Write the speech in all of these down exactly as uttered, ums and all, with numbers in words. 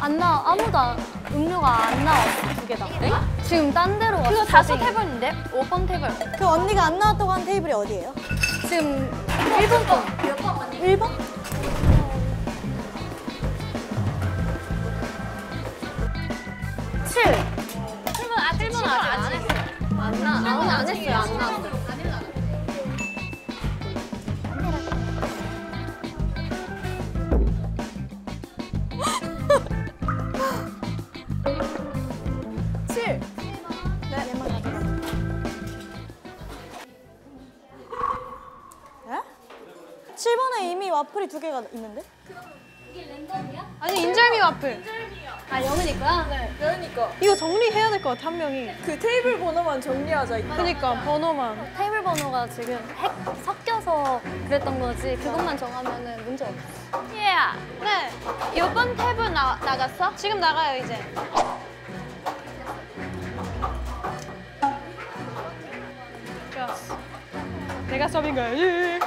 안 나와. 아무도 음료가 안 나왔어. 두 개 다. 네? 지금 딴 데로 왔어. 그거 다섯 테이블인데? 오 번 테이블. 그 언니가 안 나왔다고 한 테이블이 어디예요? 지금 일 번 거. 몇 번 언니? 일 번? 칠. 칠번 아, 칠번 안 했어. 안 나. 안 나. 안 했어. 안 나. 칠. 네. 네? 칠번에 이미 와플이 두 개가 있는데? 아니 인절미 와플. 인절미요. 아 여은이 거야? 네. 여은이 거. 이거 정리해야 될 것 같아 한 명이. 그 테이블 번호만 정리하자. 이거. 그러니까 맞아. 번호만. 테이블 번호가 지금 핵 섞여서 그랬던 거지. 그것만 정하면은 문제 없어. 예야. Yeah. 네. 요번 테이블 나 나갔어? 지금 나가요 이제. 내가 서빙가요. 예.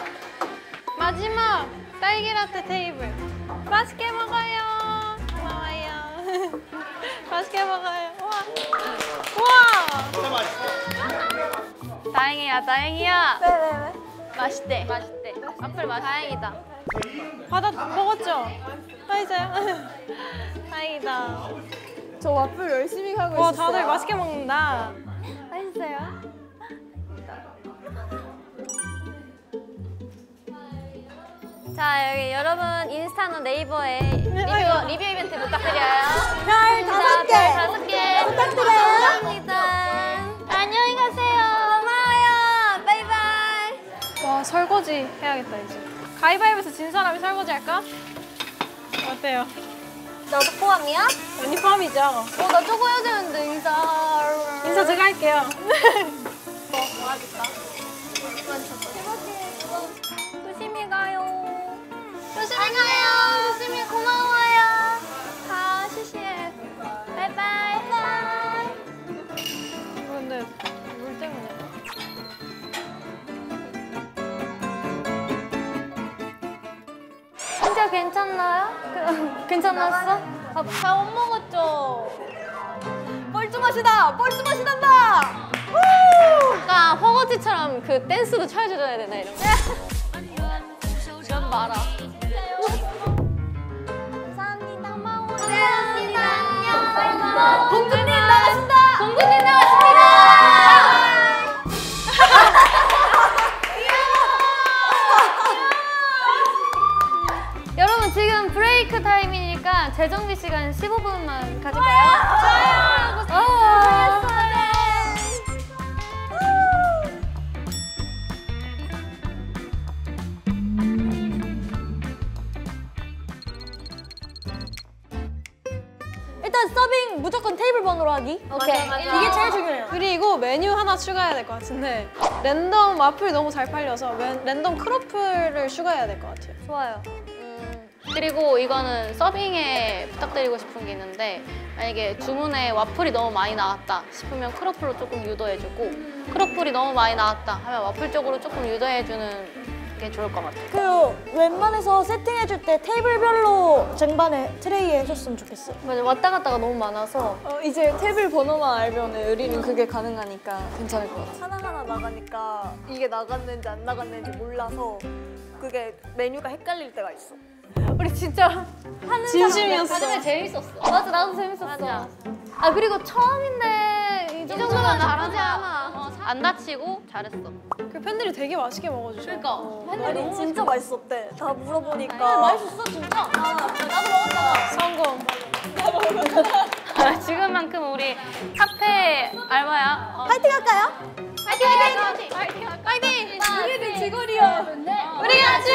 마지막 딸기라떼 테이블. 맛있게 먹어요. 고마워요. 맛있게 먹어요. 우와. 우와. 다행이야, 다행이야. 네, 네, 네. 맛있대. 맛있대. 앞을 맛있대. 다행이다. 바다 먹었죠? 빠이자요? 다행이다. 저 와플 열심히 하고 있어요. 와, 다들 맛있게 먹는다. 맛있어요? 자, 여기 여러분 인스타나 네이버에 리뷰, 리뷰 이벤트 부탁드려요. 별 다섯 개! 별 다섯 개! 부탁드려요. 감사합니다. 안녕히 가세요. 고마워요. 바이바이. 와, 설거지 해야겠다, 이제. 가위바위보에서 진 사람이 설거지 할까? 어때요? 너도 포함이야? 언니 포함이죠. 어, 나 저거 해야 되는데, 인사. 인사 제가 할게요. 어, 뭐 하겠다. 조심히 가요. 조심히 가요. 조심히 고마워요. 다 시시해. 바이바이. 바이바이. 이거 근데 물 때문에. 진짜 괜찮나요? 괜찮았어? 아, 다 못 먹었죠? 뻘쭘하시다. 뻘쭘하시단다. 그러니까 허거지처럼 그 댄스도 쳐줘야 되나 이런 거. 난 말아. 감사합니다. 고마워요. 고맙습니다. 안녕. 봉준님 나가신다. 봉준님 나가십니다. 귀여워. 여러분 지금 브레이크 타임이니까 재정비 시간 십오 분만 가질까요? 좋아요. 어. 서빙 무조건 테이블 번호로 하기. 오케이. 맞아, 맞아. 이게 제일 중요해요. 그리고 메뉴 하나 추가해야 될 것 같은데 랜덤 와플이 너무 잘 팔려서 랜덤 크로플을 추가해야 될 것 같아요. 좋아요. 음, 그리고 이거는 서빙에 부탁드리고 싶은 게 있는데 만약에 주문에 와플이 너무 많이 나왔다 싶으면 크로플로 조금 유도해주고 크로플이 너무 많이 나왔다 하면 와플 쪽으로 조금 유도해주는 게 좋을 것 같아요. 그 웬만해서 세팅해줄 때 테이블별로 쟁반에 트레이에 해줬으면 좋겠어요. 맞아, 왔다 갔다가 너무 많아서 어, 이제 테이블 번호만 알면 의리는 그게 가능하니까 괜찮을 것 같아요. 하나하나 나가니까 이게 나갔는지 안 나갔는지 몰라서 그게 메뉴가 헷갈릴 때가 있어. 우리 진짜 하는 진심이었어. 하지만 재밌었어. 맞아, 나도 재밌었어. 맞아. 아 그리고 처음인데 이 정도면 나쁘지 않아. 어, 안 다치고 잘했어. 그 팬들이 되게 맛있게 먹어주셔. 그러니까 어, 팬들이 진짜 맛있어. 맛있었대. 다 물어보니까. 아, 맛있었어 진짜. 아, 나도 먹었잖아. 성공. 나도 먹었잖아. 지금만큼 우리 카페 알바야. 어. 파이팅 할까요? 파이팅! 파이팅! 파이팅! 파이팅! 파이팅! 파이팅! 우리는 지골이야. 어. 우리 같이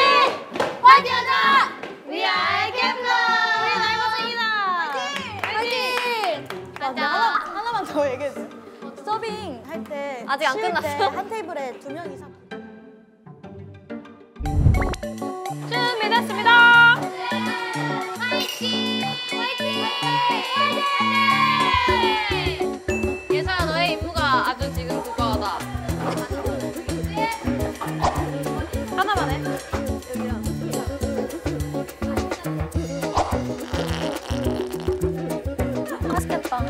파이팅 하자! We are 갬러! 우리 알바생이다! 파이팅! 파이팅! 파이팅! 하나, 하나만 더 얘기해주세요. 서빙 할 때 아직 안 끝났어? 한 테이블에 두 명 이상 준비됐습니다. 화이팅! 화이팅! 화이팅! 맛있겠다.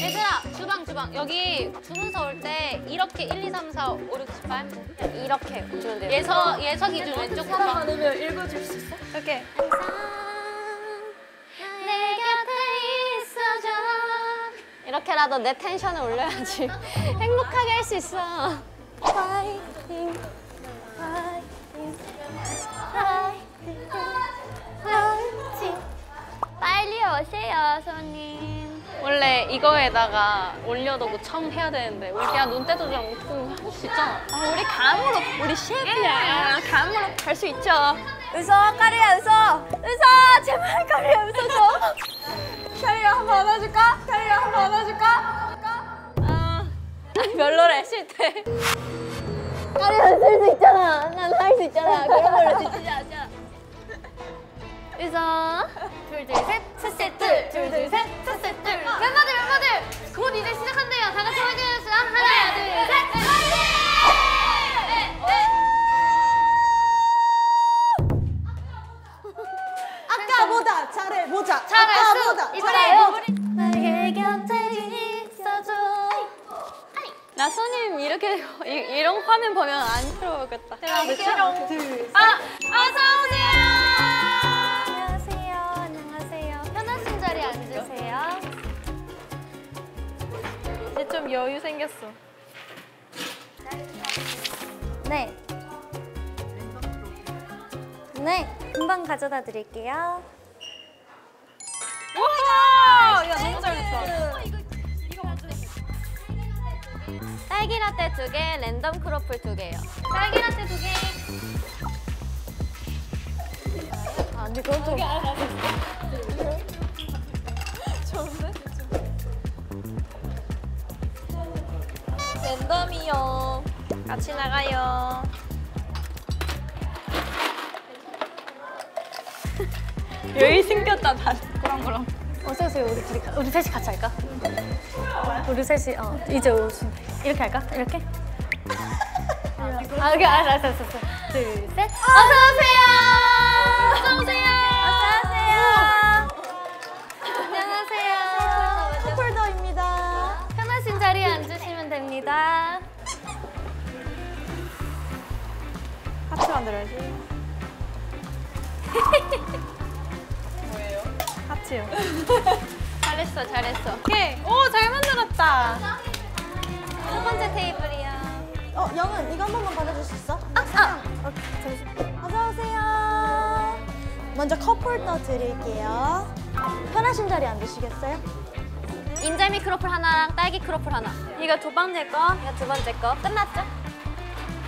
얘들아, 주방, 주방. 여기 주문서 올 때 이렇게 일, 이, 삼, 사, 오, 육, 칠, 팔 이렇게 주면 돼요. 예서, 예서 기준 왼쪽 사람 많으면 읽어줄 수 있어? 이렇게. 이렇게라도 내 텐션을 올려야지. 행복하게 할 수 있어. 파이팅, 파이팅, 파이팅, 파이팅. 빨리 오세요, 손님. 원래 이거에다가 올려두고 청해야 되는데 야, 눈대도 좀 웃고 할 수 있잖아. 아, 우리 감으로, 우리 셰프야. 감으로 갈 수 있죠. 웃어, 까리야, 웃어. 웃어, 제발 까리야, 웃어줘. 까리야, 한번 안아줄까? 까리야, 한번 안아줄까? 아, 별로래, 싫대. 까리야, 쓸 수 있잖아. 난 할 수 있잖아. 그런 걸로 지치지 않자. 웃어. 둘, 둘, 셋. 셋셋, 둘. 둘, 둘, 셋. 셋셋, 둘. 멤버들, 멤버들. 곧 이제 시작한대요. 다 같이 화이팅해주세요. 하나, 둘, 셋. 화이팅! 네, 네. 보다 잘해 보자. 잘해 있어요. 나의 곁에 있어줘. 나 손님 이렇게 이, 이런 화면 보면 안 들어오겠다. 제가 이렇게 둘. 아, 어서 오세요. 안녕하세요. 안녕하세요. 편하신 자리에 앉으세요. 이제 좀 여유 생겼어. 네. 네. 금방 가져다 드릴게요. 우와! 야, 너무 잘했어. 딸기 라떼 두 개, 랜덤 크로플 두 개요. 딸기 라떼 두 개. 아, 근데 그건 좀... 좋은데? 랜덤이요. 같이 나가요. 여기 생겼다, 다. 그럼, 그럼. 어서 오세요, 우리 둘이. 우리 셋이 같이 할까? 우리 셋이, 어, 이제 오신다. 이렇게 할까? 이렇게? 아, 오케이, 알았어, 알았어, 알았어. 둘, 셋. 어서 오세요! 어서 오세요! 어서 오세요! 안녕하세요. 컵홀더입니다. 편하신 자리에 앉으시면 됩니다. 하트 만들어야지. 뭐예요? 하트요. 잘했어, 잘했어. 오케이. 오, 잘 만들었다. 첫 번째 테이블이야. 어, 영은, 이거 한 번만 받아줄 수 있어? 아, 아. 오케이, 잠시만. 어서 오세요. 먼저 컵홀더 드릴게요. 편하신 자리에 앉으시겠어요? 인절미 크로플 하나랑 딸기 크로플 하나. 이거 두 번째 거, 이거 두 번째 거. 끝났죠?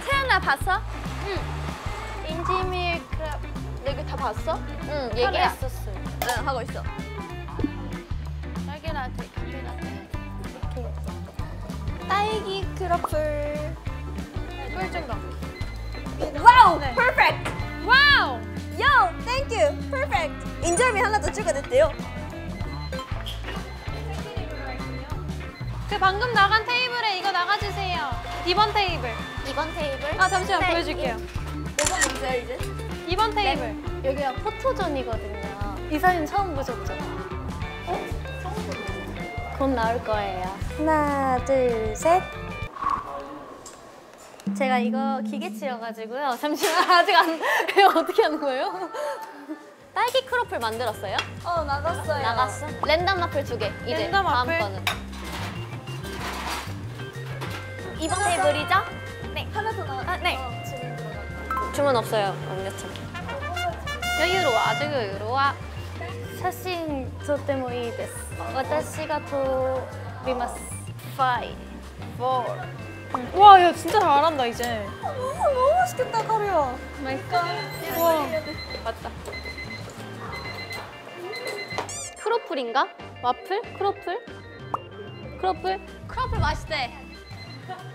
채연아, 봤어? 응. 인절미 크로플. 얘기 다 봤어? 응, 얘기했었어. 응, 하고 있어. 딸기 라떼, 딸기 라떼. 이렇게. 딸기 크로플. 꿀좀 넣기. 와우! 퍼펙트! 와우! 요! 땡큐! 퍼펙트! 인절미 하나 더 추가됐대요. 그 방금 나간 테이블에 이거 나가주세요. 이 번 테이블. 이 번 테이블? 아, 잠시만 네, 보여줄게요. 뭐가 있어요, 이제? 이 번 테이블. 네. 여기가 포토존이거든요. 이 사진 처음 보셨죠? 어? 처음 보셨어요? 곧 나올 거예요. 하나, 둘, 셋. 제가 이거 기계치여가지고요. 잠시만, 아직 안... 이거 어떻게 하는 거예요? 딸기 크로플 만들었어요? 어, 나갔어요. 나갔어? 랜덤 와플 두 개. 이제 랜덤 다음 와플. 거는. 이 번 테이블이죠? 더... 네. 하나 더 나왔어요. 아, 네. 어. 주문 없어요, 음료차. 여유로워, 아주 여유로워. 사진, 저てもいいです. 私が撮ります。오, 와, 야, 진짜 잘한다, 이제. 아, 너무, 너무 맛있겠다, 카루야. 맛있다. 와, 맞다. 크로플인가? 와플? 크로플? 크로플? 크로플 맛있대.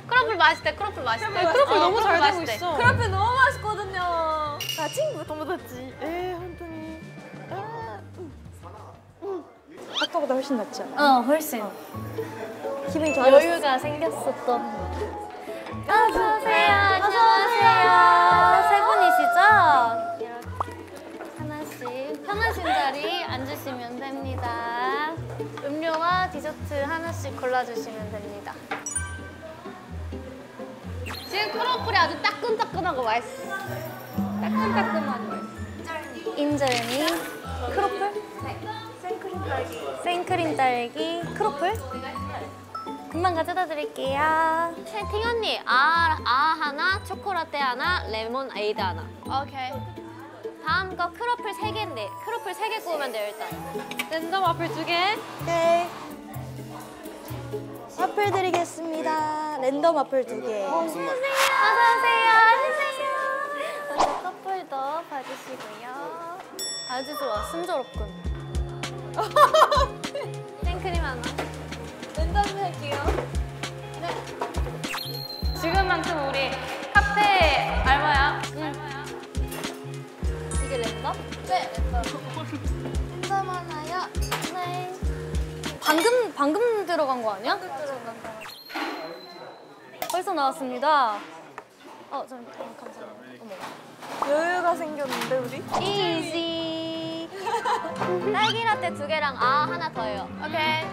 크로플 맛있대, 크로플 맛있대. 크로플, 크로플 너무 어, 잘 크로플 되고 맛있대. 있어. 크로플 너무 맛있거든요. 나 친구 도모다치. 에이, 혼돈이. 아까보다 훨씬 낫지 않아? 어, 훨씬. 어. 기분이 좋아졌어. 여유가 생겼어, 또. 어서 오세요, 안녕하세요. 세 분이시죠? 하나, 편하신 자리 앉으시면 됩니다. 음료와 디저트 하나씩 골라주시면 됩니다. 지금 크로플이 아주 따끈따끈하고 맛있어. 따끈따끈하고 맛있어. 인절미, 크로플? 네. 생크림 딸기. 생크림 딸기, 크로플? 금방 가져다 드릴게요. 채팅 언니, 아, 아 하나, 초코라떼 하나, 레몬 에이드 하나. 오케이. 다음 거 크로플 세 개인데 크로플 세 개 구우면 돼요, 일단. 랜덤 와플 두 개. 네. 와플 드리겠습니다. 랜덤 와플 두 개. 어서 오세요. 어서 오세요. 먼저 커플도 봐주시고요. 아주 좋아, 순조롭군. 생크림 하나. 랜덤 할게요. 네. 지금만큼 우리 카페 알바야. 응. 랜덤? 네, 랜덤. 랜덤 하나요? 네. 방금, 방금 들어간 거 아니야? 방금 들어간 거. 벌써 나왔습니다. 어, 좀, 어, 감사합니다. 어머. 여유가 생겼는데, 우리? 이지. 딸기 라떼 두 개랑 아, 하나 더요. 오케이.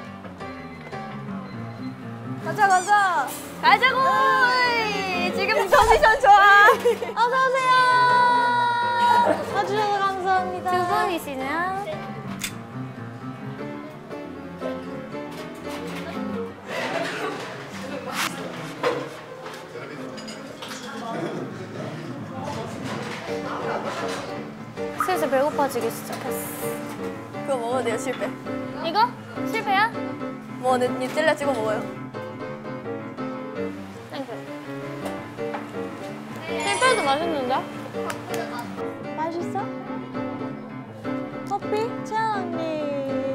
가자, 가자. 가자고! 지금 포지션 좋아. 어서오세요. 사주셔서 감사합니다. 두 분이시냐? 네. 슬슬 배고파지기 시작했어. 그거 먹어도 돼요, 실패. 이거? 실패야? 뭐, 뉴텔라 찍어 먹어요. 땡큐. 실패도 맛있는데? 맛있어? 커피? 채연 언니,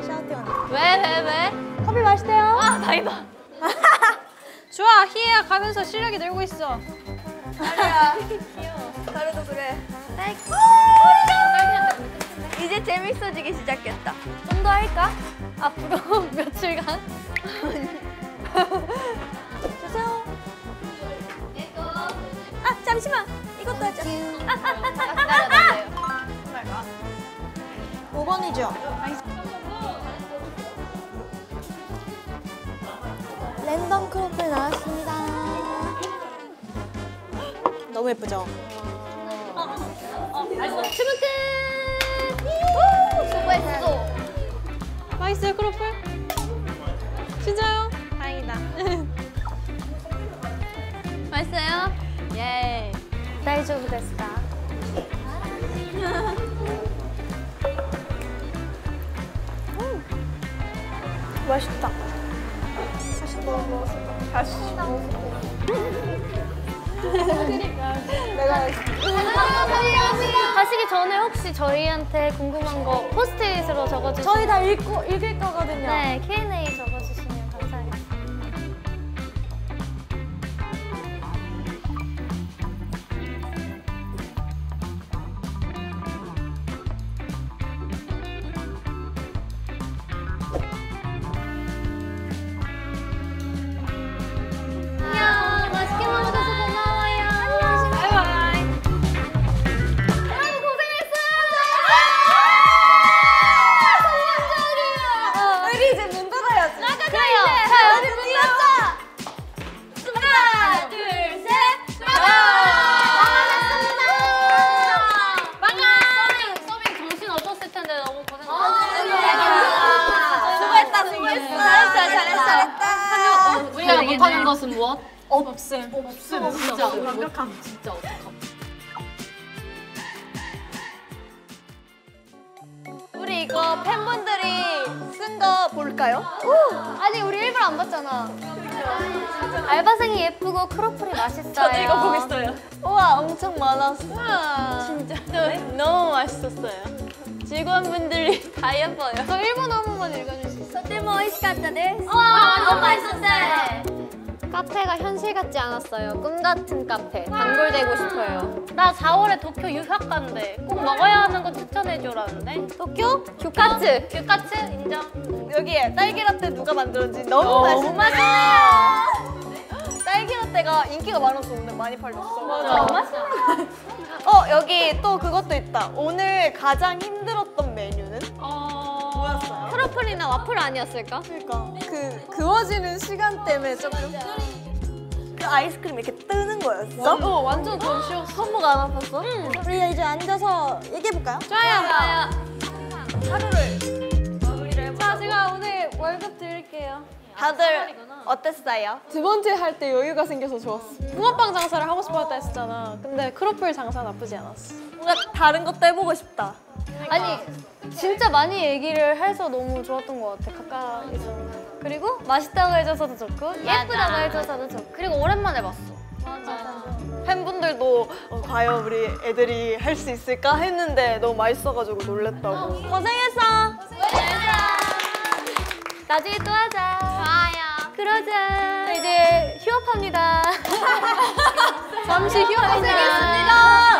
샤오티 언니. 왜, 왜, 왜? 커피 맛있대요. 아, 다이다. 좋아, 희애야 가면서 실력이 늘고 있어. 다리야. 귀여워. 다리도 그래. 딸기. 이제 재밌어지기 시작했다. 좀 더 할까? 앞으로 며칠간? 주세요. 아, 잠시만. 이것도 하자. 오 번이죠? 랜덤 크로플 나왔습니다. 너무 예쁘죠? 어, 어, 맛있어. 주문 끝! 오, 수고했어. 맛있어요, 크로플? 진짜요? 다행이다. 맛있어요? 예. 다이조부 됐을까? 맛있다. 다시 먹어서 다시 먹어서 내가 가시기 전에 혹시 저희한테 궁금한 거 포스트잇으로 적어주세요. 저희 다 읽고 읽을 거거든요. 네, 큐 앤 에이 적어주시면 감사하겠습니다. 못하는 것은 무엇? 없음. 없음. 진짜 완벽함. 진짜 완벽함. 우리 이거 팬분들이 쓴 거 볼까요? 오! 아니 우리 일부러 안 봤잖아. 알바생이 예쁘고 크로플이 맛있어요. 저도 이거 보고 있어요. 우와, 엄청 많았어. 우와. 진짜 너무 맛있었어요. 직원분들이 다 예뻐요. 저 일본어 한 번만 읽어주세요. 저도 멋있었다, 네. 우와, 너무 맛있었어요. 카페가 현실 같지 않았어요. 꿈 같은 카페. 단골되고 싶어요. 나 사월에 도쿄 유학 간대. 꼭 먹어야 하는 거 추천해줘라는데. 도쿄? 규카츠. 규카츠? 인정. 여기에 딸기라떼 누가 만들었는지 너무 맛있어요. 딸기라떼가 인기가 많아서 오늘 많이 팔렸어. 맞아. 맛있어. 어, 여기 또 그것도 있다. 오늘 가장 힘들었던 메뉴. 트러플이나 와플 아니었을까? 그러니까 그 그어지는 시간 때문에 조금 그 아이스크림 이렇게 뜨는 거였어? 완, 어 완전 전시였어. 손목 안 아팠어? 응. 우리 이제 앉아서 얘기해 볼까요? 좋아요. 좋아요. 하루를 마무리를 해보자. 자, 제가 오늘 월급 드릴게요. 다들 어땠어요? 두 번째 할 때 여유가 생겨서 좋았어. 붕어빵 장사를 하고 싶어 했다 했었잖아. 근데 크로플 장사 나쁘지 않았어. 뭔가 다른 것도 해보고 싶다. 그러니까. 아니 진짜 많이 얘기를 해서 너무 좋았던 것 같아. 가까이서. 그리고 맛있다고 해줘서도 좋고 맞아. 예쁘다고 해줘서도 좋고 그리고 오랜만에 봤어. 맞아. 맞아. 팬분들도 어, 과연 우리 애들이 할 수 있을까 했는데 너무 맛있어가지고 놀랬다고. 고생했어. 고생했어. 나중에 또 하자. 좋아요. 그러자. 이제 휴업합니다. 잠시 휴업하겠습니다.